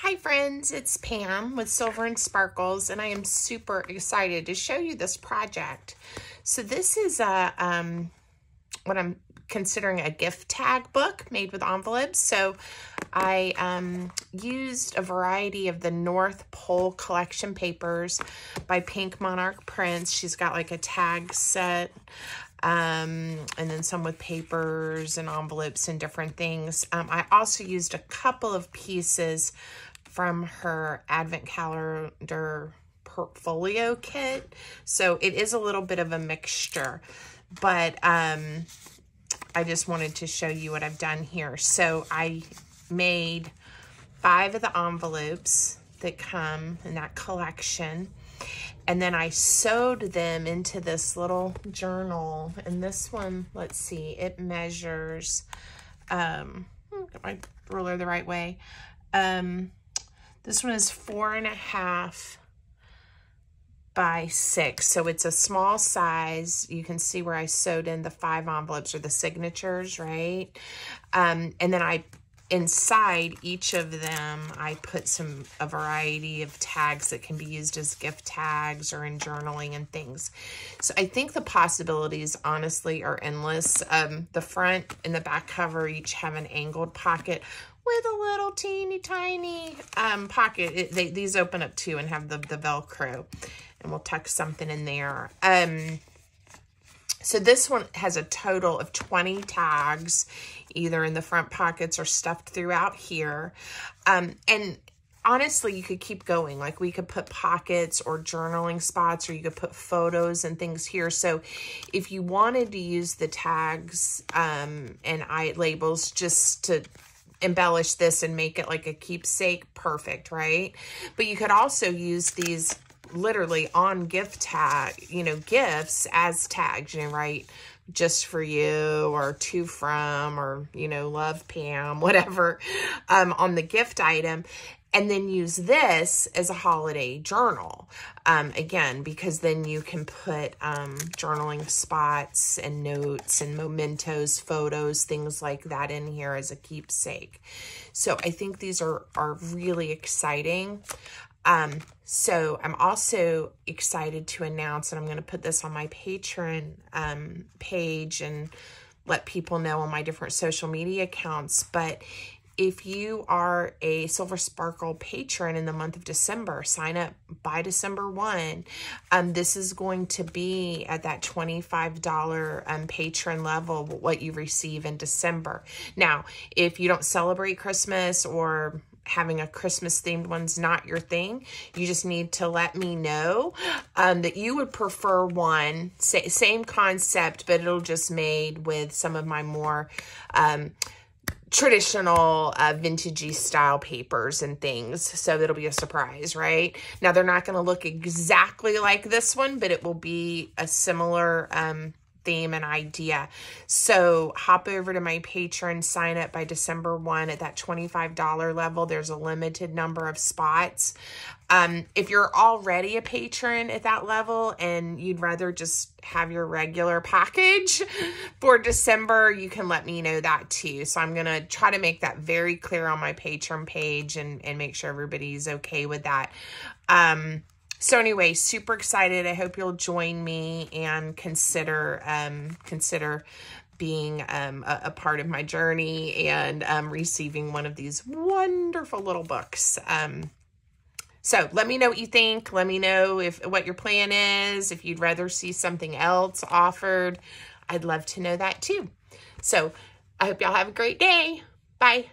Hi friends, it's Pam with Silver and Sparkles, and I am super excited to show you this project. So this is a what I'm considering a gift tag book made with envelopes. So I used a variety of the North Pole collection papers by Pink Monarch Prints. She's got like a tag set, and then some with papers and envelopes and different things. I also used a couple of pieces from her Advent Calendar portfolio kit. So it is a little bit of a mixture, but I just wanted to show you what I've done here. So I made 5 of the envelopes that come in that collection, and then I sewed them into this little journal. And this one, let's see, it measures, get my ruler the right way. This one is 4.5 by 6, so it's a small size. You can see where I sewed in the 5 envelopes or the signatures, right? And then inside each of them, I put a variety of tags that can be used as gift tags or in journaling and things. So I think the possibilities, honestly, are endless. The front and the back cover each have an angled pocket with a little teeny tiny pocket. These open up too and have the Velcro, and we'll tuck something in there. So this one has a total of 20 tags, either in the front pockets or stuffed throughout here. And honestly, you could keep going. Like, we could put pockets or journaling spots, or you could put photos and things here. So if you wanted to use the tags and labels just to embellish this and make it like a keepsake, perfect, right? But you could also use these literally on gift tag, you know, gifts as tags, you know, right? Just for you, or to from, or, you know, love Pam, whatever, on the gift item. And then use this as a holiday journal, again, because then you can put journaling spots and notes and mementos, photos, things like that in here as a keepsake. So I think these are really exciting. So I'm also excited to announce, and I'm going to put this on my Patreon page and let people know on my different social media accounts, but if you are a Silver Sparkle patron in the month of December, sign up by December 1. This is going to be at that $25 patron level, what you receive in December. Now, if you don't celebrate Christmas, or having a Christmas-themed one's not your thing, you just need to let me know that you would prefer one, same concept, but it'll just made with some of my more traditional vintagey style papers and things. So it'll be a surprise, right? Now, they're not going to look exactly like this one, but it will be a similar theme and idea. So hop over to my Patreon, sign up by December 1 at that $25 level. There's a limited number of spots. If you're already a patron at that level and you'd rather just have your regular package for December, you can let me know that too. So I'm going to try to make that very clear on my Patreon page and make sure everybody's okay with that. So anyway, super excited. I hope you'll join me and consider being a part of my journey and receiving one of these wonderful little books. So let me know what you think. Let me know what your plan is. If you'd rather see something else offered, I'd love to know that too. So I hope y'all have a great day. Bye.